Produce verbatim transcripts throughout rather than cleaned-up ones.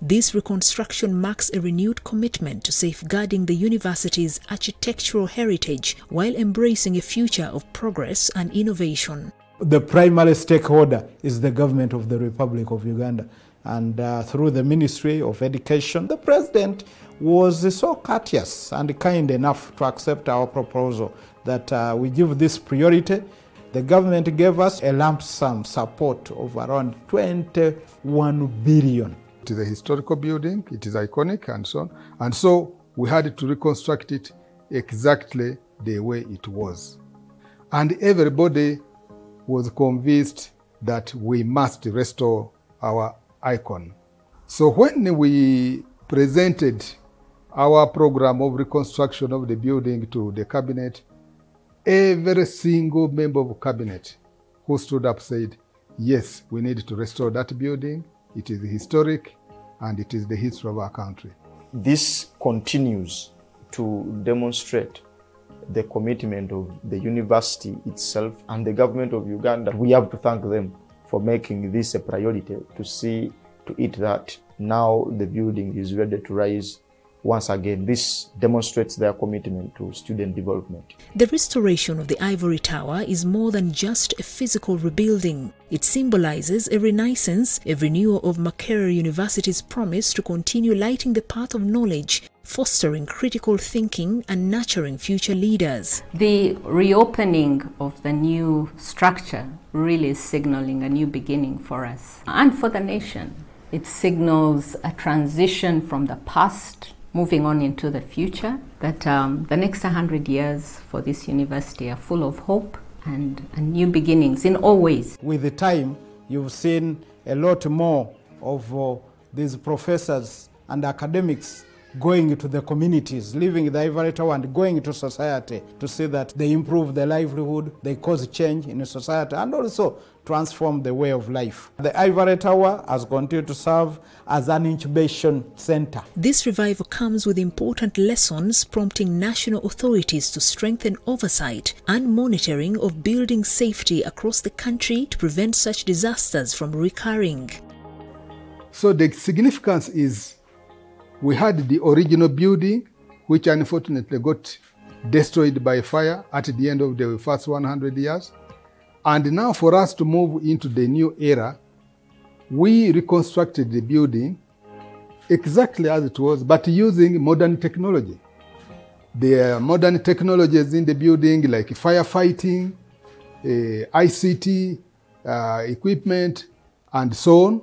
This reconstruction marks a renewed commitment to safeguarding the university's architectural heritage while embracing a future of progress and innovation. The primary stakeholder is the government of the Republic of Uganda, and uh, through the Ministry of Education, the President was so courteous and kind enough to accept our proposal that uh, we give this priority. The government gave us a lump sum support of around twenty-one billion. It is a historical building, it is iconic and so on. And so we had to reconstruct it exactly the way it was. And everybody was convinced that we must restore our icon. So when we presented our program of reconstruction of the building to the cabinet, every single member of the cabinet who stood up said, yes, we need to restore that building. It is historic, and it is the history of our country. This continues to demonstrate the commitment of the university itself and the government of Uganda. We have to thank them for making this a priority, to see to it that now the building is ready to rise. Once again, this demonstrates their commitment to student development. The restoration of the Ivory Tower is more than just a physical rebuilding. It symbolizes a renaissance, a renewal of Makerere University's promise to continue lighting the path of knowledge, fostering critical thinking and nurturing future leaders. The reopening of the new structure really is signaling a new beginning for us and for the nation. It signals a transition from the past, moving on into the future, that um, the next one hundred years for this university are full of hope and, and new beginnings in all ways. With the time, you've seen a lot more of uh, these professors and academics going to the communities, leaving the Ivory Tower and going to society to see that they improve their livelihood, they cause change in society, and also transform the way of life. The Ivory Tower has continued to serve as an incubation center. This revival comes with important lessons, prompting national authorities to strengthen oversight and monitoring of building safety across the country to prevent such disasters from recurring. So the significance is, we had the original building, which unfortunately got destroyed by fire at the end of the first one hundred years. And now for us to move into the new era, we reconstructed the building exactly as it was, but using modern technology. There are modern technologies in the building like firefighting, uh, I C T, uh, equipment, and so on,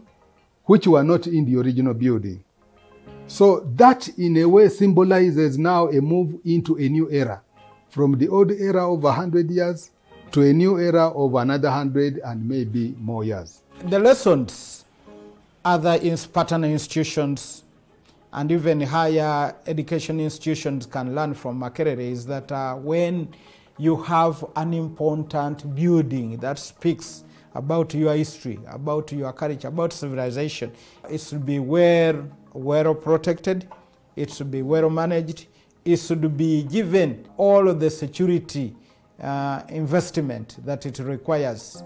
which were not in the original building. So that, in a way, symbolizes now a move into a new era, from the old era of one hundred years to a new era of another one hundred and maybe more years. The lessons other partner institutions and even higher education institutions can learn from Makerere is that uh, when you have an important building that speaks about your history, about your culture, about civilization, it should be well well protected, it should be well managed, it should be given all of the security uh, investment that it requires.